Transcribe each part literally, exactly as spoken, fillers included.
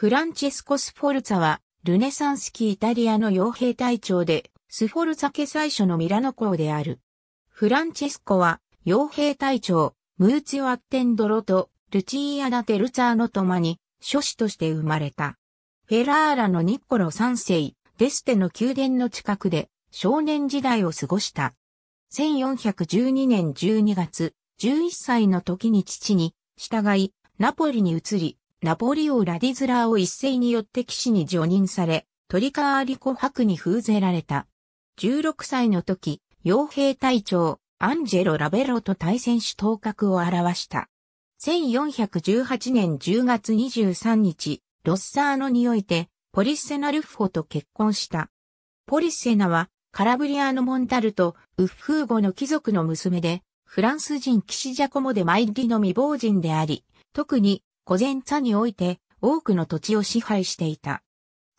フランチェスコ・スフォルツァは、ルネサンス期イタリアの傭兵隊長で、スフォルツァ家最初のミラノ公である。フランチェスコは、傭兵隊長、ムーツィオ・アッテンドロと、ルチーア・ダ・テルツァーの共に、諸子として生まれた。フェラーラのニッコロさんせい、デステの宮殿の近くで、少年時代を過ごした。せんよんひゃくじゅうにねんじゅうにがつ、じゅういっさいの時に父に、従い、ナポリに移り、ナポリ王ラディズラーを一世によって騎士に叙任され、トリカーリコ伯に封ぜられた。じゅうろくさいの時、傭兵隊長、アンジェロ・ラベロと対戦し頭角を表した。せんよんひゃくじゅうはちねんじゅうがつにじゅうさんにち、ロッサーノにおいて、ポリッセナ・ルッフォと結婚した。ポリッセナは、カラブリアのモンタルト、ウッフーゴの貴族の娘で、フランス人騎士ジャコモ・デ・マイッリの未亡人であり、特に、コゼンツァにおいて多くの土地を支配していた。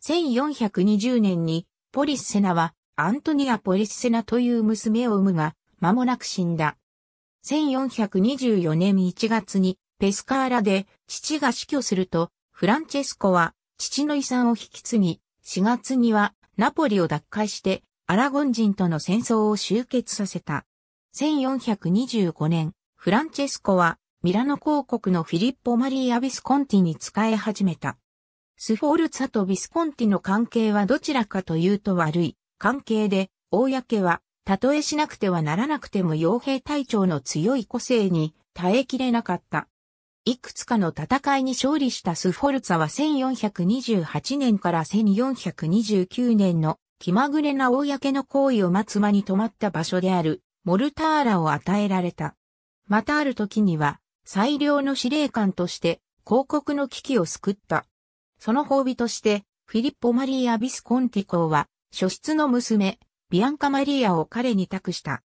せんよんひゃくにじゅうねんにポリッセナはアントニア・ポリッセナという娘を産むが間もなく死んだ。せんよんひゃくにじゅうよねんいちがつにペスカーラで父が死去するとフランチェスコは父の遺産を引き継ぎしがつにはナポリを奪回してアラゴン人との戦争を終結させた。せんよんひゃくにじゅうごねんフランチェスコはミラノ公国のフィリッポ・マリー・ア・ビスコンティに仕え始めた。スフォルツァとビスコンティの関係はどちらかというと悪い関係で、公は、たとえしなくてはならなくても傭兵隊長の強い個性に耐えきれなかった。いくつかの戦いに勝利したスフォルツァはせんよんひゃくにじゅうはちねんからせんよんひゃくにじゅうきゅうねんの気まぐれな公の行為を待つ間に泊まった場所であるモルターラを与えられた。またある時には、最良の司令官として、公国の危機を救った。その褒美として、フィリッポ・マリー・ア・ビスコンティ公は、初出の娘、ビアンカ・マリアを彼に託した。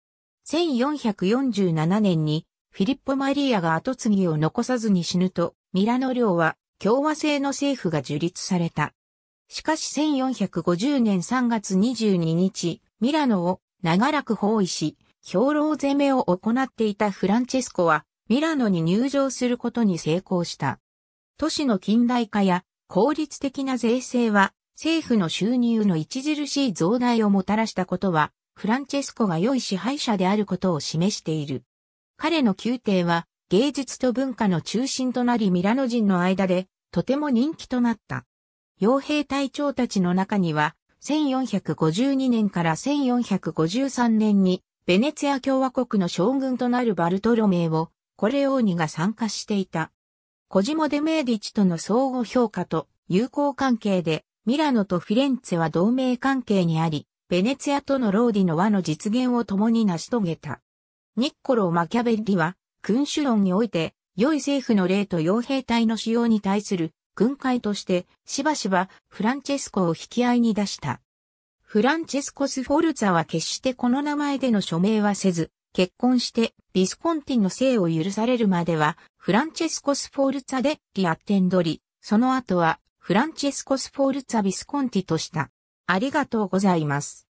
せんよんひゃくよんじゅうななねんに、フィリッポ・マリアが跡継ぎを残さずに死ぬと、ミラノ領は、共和制の政府が樹立された。しかしせんよんひゃくごじゅうねんさんがつにじゅうににち、ミラノを長らく包囲し、兵糧攻めを行っていたフランチェスコは、ミラノに入城することに成功した。都市の近代化や効率的な税制は政府の収入の著しい増大をもたらしたことはフランチェスコが良い支配者であることを示している。彼の宮廷は芸術と文化の中心となりミラノ人の間でとても人気となった。傭兵隊長たちの中にはせんよんひゃくごじゅうにねんからせんよんひゃくごじゅうさんねんにベネツィア共和国の将軍となるバルトロメーをコレオーニが参加していた。コジモ・デ・メーディチとの相互評価と友好関係で、ミラノとフィレンツェは同盟関係にあり、ベネツィアとのローディの和の実現を共に成し遂げた。ニッコロ・マキャベッリは、君主論において、良い政府の例と傭兵隊の使用に対する訓戒として、しばしばフランチェスコを引き合いに出した。フランチェスコ・スフォルツァは決してこの名前での署名はせず、結婚してビスコンティの姓を許されるまではフランチェスコ・スフォルツァ・デッリ・アッテンドリ、その後はフランチェスコ・スフォルツァ・ビスコンティとした。ありがとうございます。